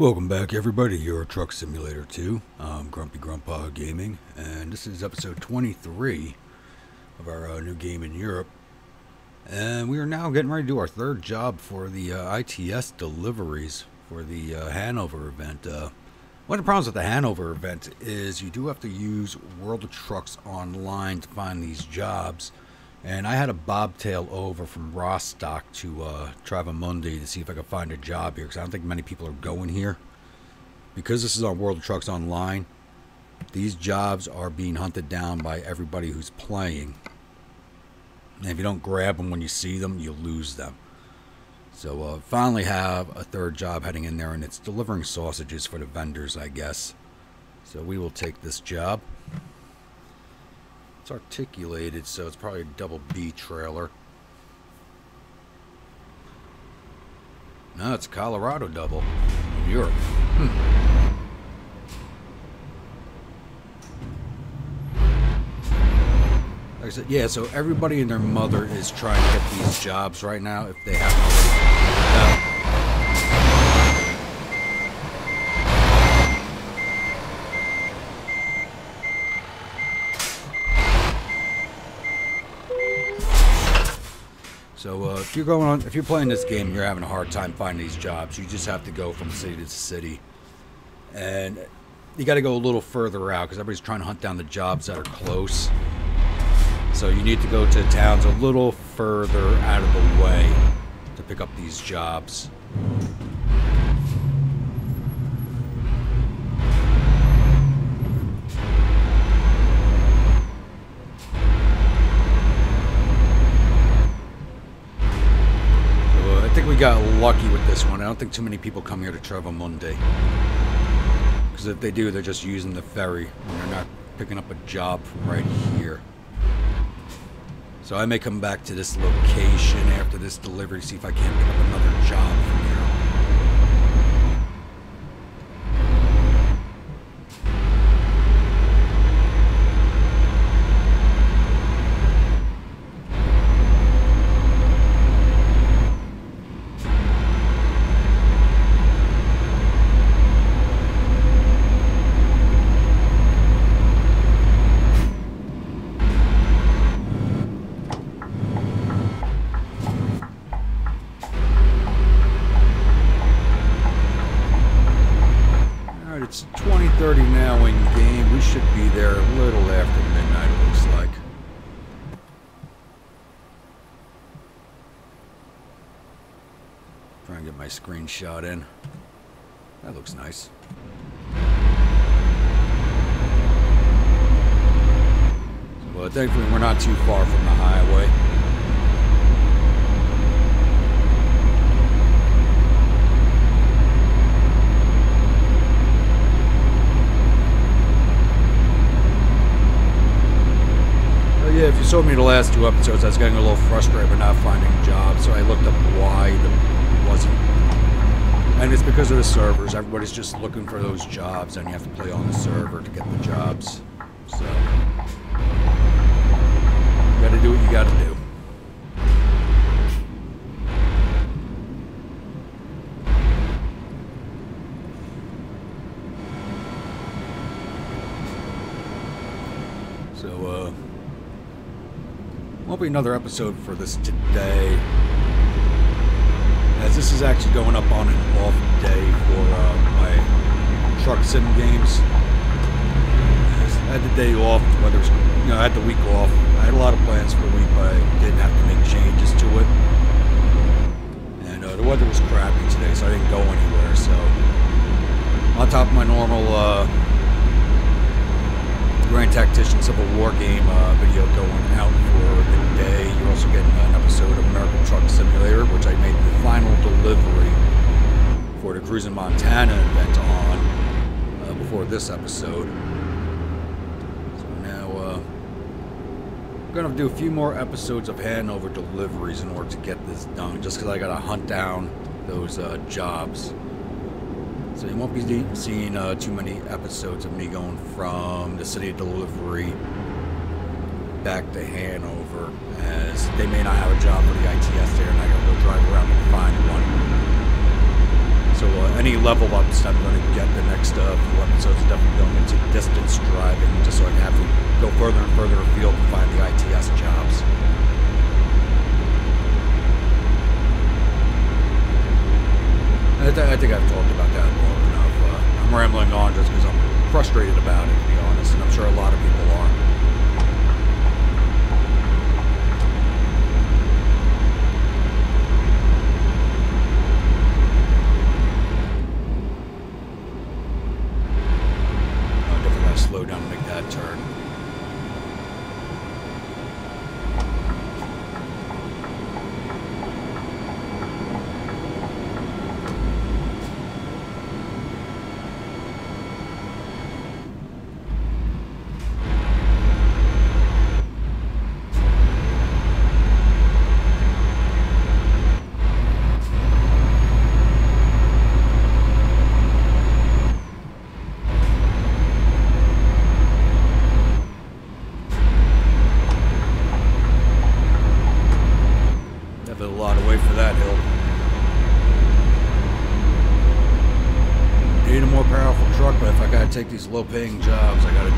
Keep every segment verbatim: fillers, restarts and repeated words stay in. Welcome back, everybody, to Euro Truck Simulator two. I'm Grumpy Gruntpa Gaming, and this is episode twenty-three of our uh, new game in Europe. And we are now getting ready to do our third job for the uh, I T S deliveries for the uh, Hanover event. Uh, one of the problems with the Hanover event is you do have to use World of Trucks online to find these jobs. And I had to bobtail over from Rostock to uh, Travemünde to see if I could find a job here, because I don't think many people are going here. Because this is on World of Trucks Online, these jobs are being hunted down by everybody who's playing. And if you don't grab them when you see them, you lose them. So uh, finally have a third job heading in there, and it's delivering sausages for the vendors, I guess. So we will take this job. It's articulated, so it's probably a double B trailer. No, it's a Colorado double in Europe. Hmm. Like I said, yeah, so everybody and their mother is trying to get these jobs right now if they haven't already. Uh, So uh, if you're going on, if you're playing this game, you're having a hard time finding these jobs. You just have to go from city to city, and you got to go a little further out because everybody's trying to hunt down the jobs that are close. So you need to go to towns a little further out of the way to pick up these jobs. Got lucky with this one. I don't think too many people come here to Travemünde, because if they do, they're just using the ferry and they're not picking up a job from right here. So I may come back to this location after this delivery to see if I can't pick up another job from here. thirty now in game. We should be there a little after midnight, it looks like. Try and get my screenshot in. That looks nice. So, well, thankfully we're not too far from the highway. Yeah, if you saw me the last two episodes, I was getting a little frustrated with not finding jobs, so I looked up why it wasn't. And it's because of the servers. Everybody's just looking for those jobs, and you have to play on the server to get the jobs. So, you gotta do what you gotta do. So, uh... won't be another episode for this today, as this is actually going up on an off day for uh, my truck sim games. I had the day off, whether it's, you know, I had the week off. I had a lot of plans for the week, but I didn't have to make changes to it. And uh, the weather was crappy today, so I didn't go anywhere. So on top of my normal uh, Grand Tactician Civil War game uh, video going out for the day. You're also getting an episode of American Truck Simulator, which I made the final delivery for the Cruising Montana event on uh, before this episode. So now uh, I'm going to do a few more episodes of Hanover deliveries in order to get this done, just because I got to hunt down those uh, jobs. So you won't be seeing uh, too many episodes of me going from the city of delivery back to Hanover, as they may not have a job for the I T S there, and I gotta go drive around and find one. So uh, any level ups I'm going to get the next uh, few episodes, definitely going into distance driving, just so I can have to go further and further afield to find the I T S jobs. I, th I think I've talked about that more enough. Uh, I'm rambling on just because I'm frustrated about it, to be honest, and I'm sure a lot of people are. Take these low-paying jobs, I gotta do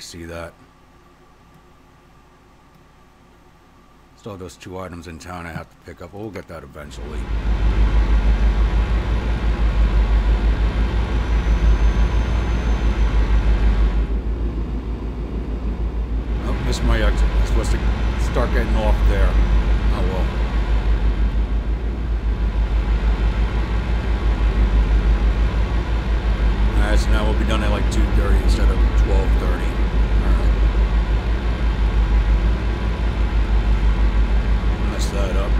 see that. Still those two items in town I have to pick up. We'll get that eventually. Oh, missed my exit. I'm supposed to start getting off there. Oh well. Alright, so now we'll be done at like two thirty instead of twelve thirty. That up.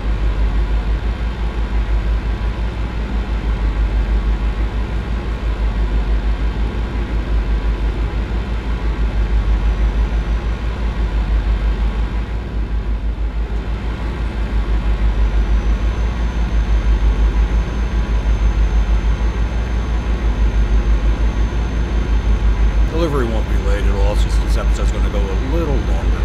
delivery won't be late. It'll also, this episode's going to go a little longer.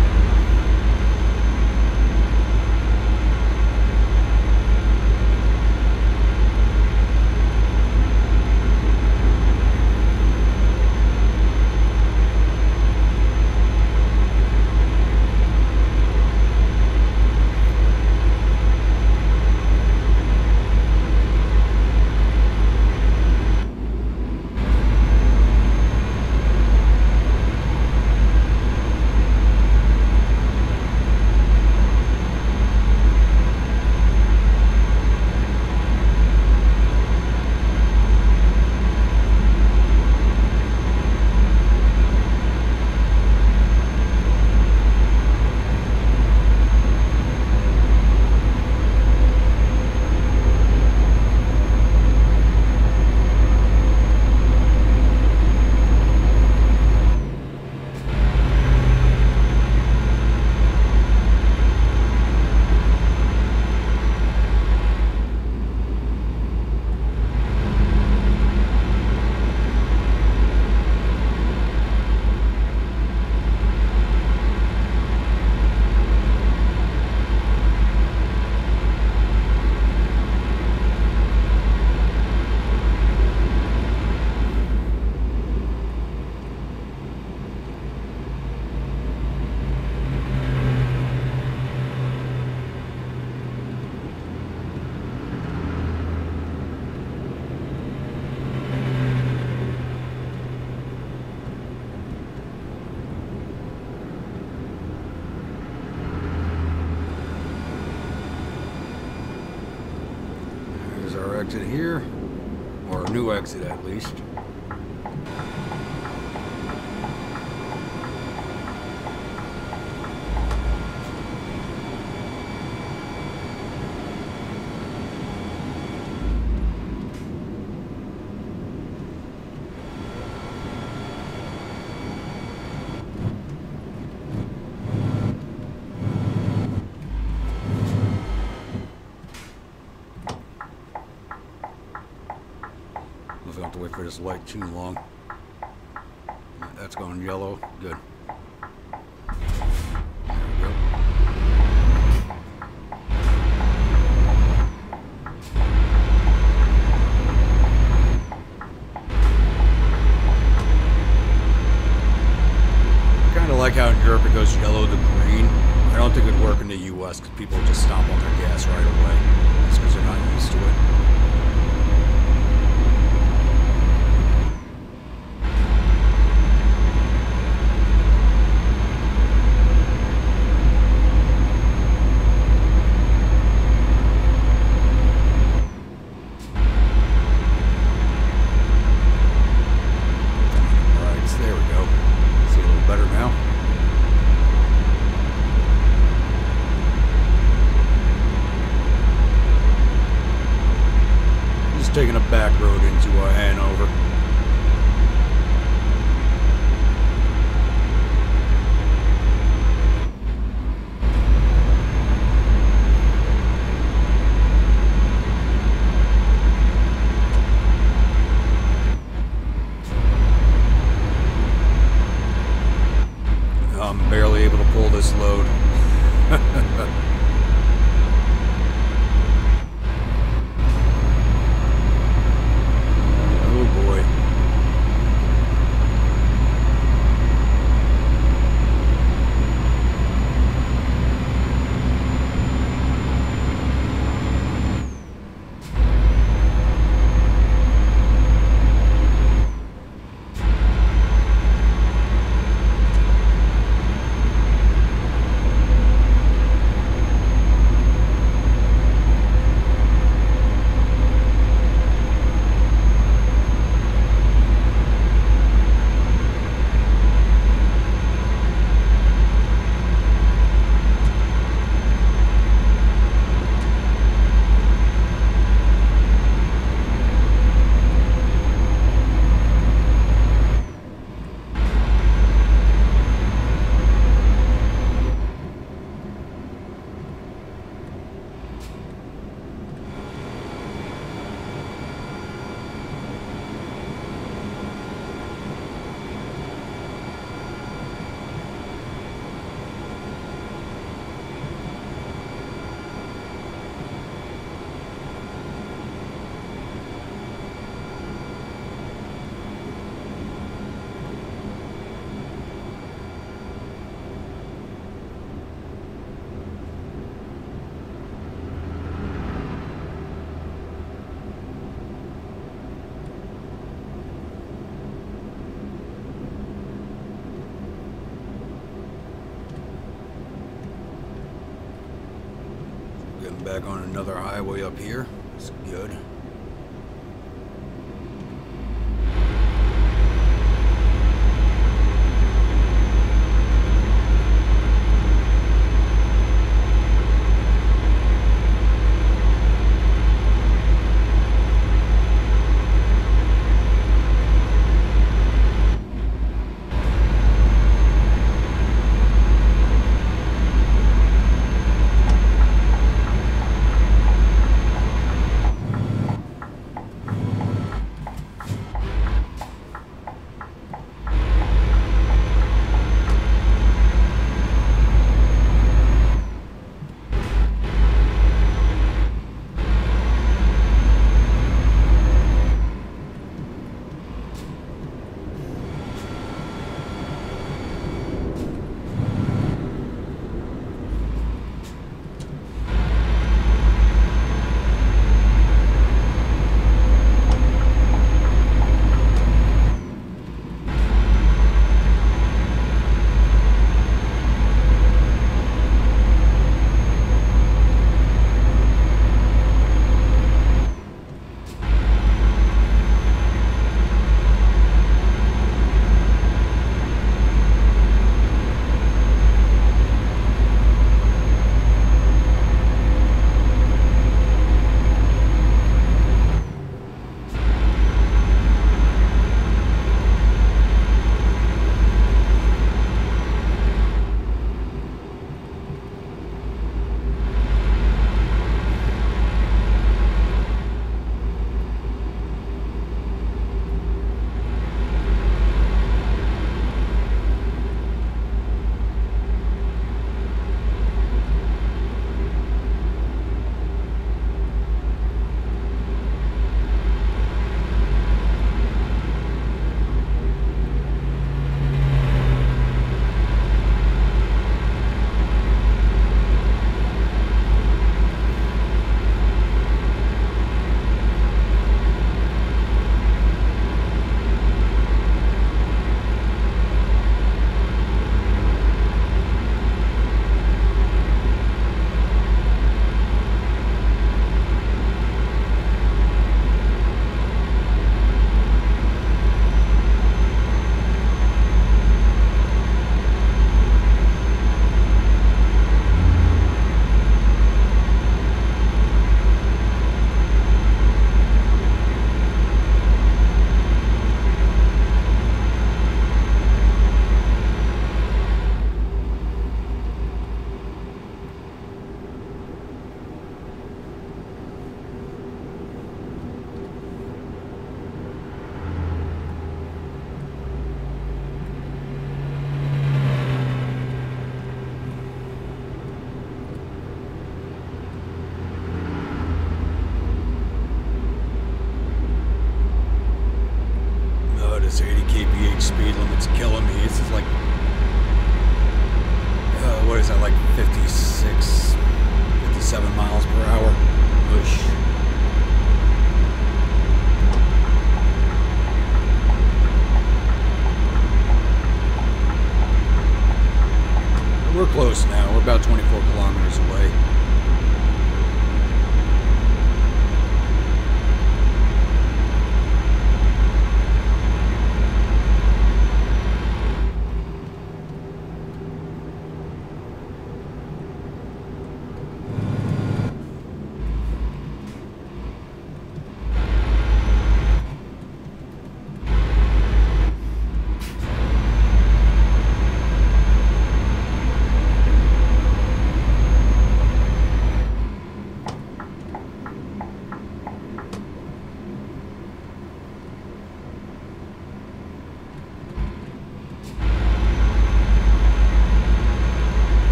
Exit here, or a new exit at least. This light too long. That's going yellow. Good. Kind of like how in Europe it goes yellow to green. I don't think it'd work in the U S because people just stop on their gas right away. It's because they're not used to it. Taking a back road into uh, Hanover. I'm barely able to pull this load. back on another highway up here. It's good.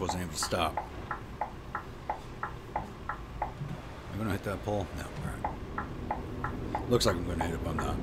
almost wasn't able to stop. I'm gonna hit that pole? No, alright. Looks like I'm gonna hit it, but I'm not.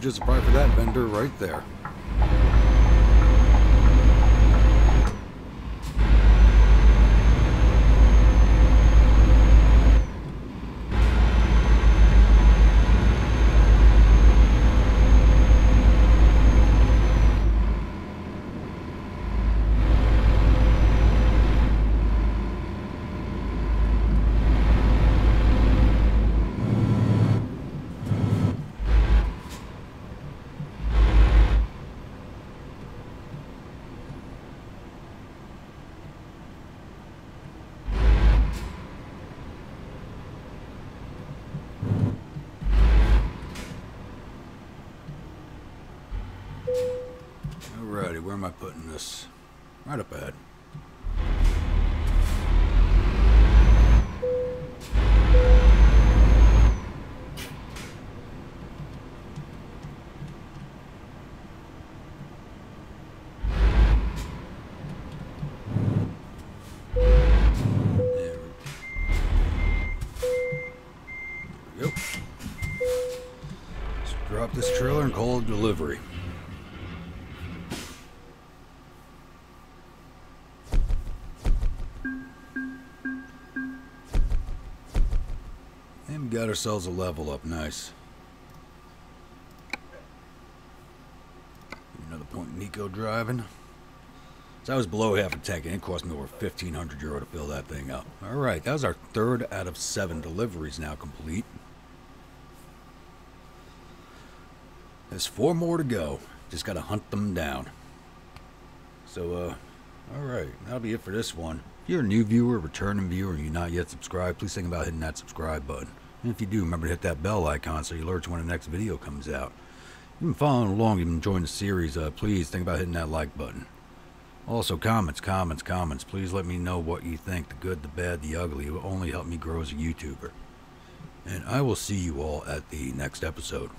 Just apply for that bender right there. Where am I putting this? Right up ahead. There we go. Let's drop this trailer and call it delivery. Got ourselves a level up, nice. Another point Nico driving. So I was below half a tank and it cost me over fifteen hundred euro to fill that thing up. Alright, that was our third out of seven deliveries now complete. There's four more to go. Just gotta hunt them down. So, uh, alright, that'll be it for this one. If you're a new viewer, returning viewer, and you're not yet subscribed, please think about hitting that subscribe button. And if you do, remember to hit that bell icon so you alerts when the next video comes out. If you've been following along, you've been enjoying the series, uh, please think about hitting that like button. Also, comments, comments, comments. Please let me know what you think, the good, the bad, the ugly. It will only help me grow as a YouTuber. And I will see you all at the next episode.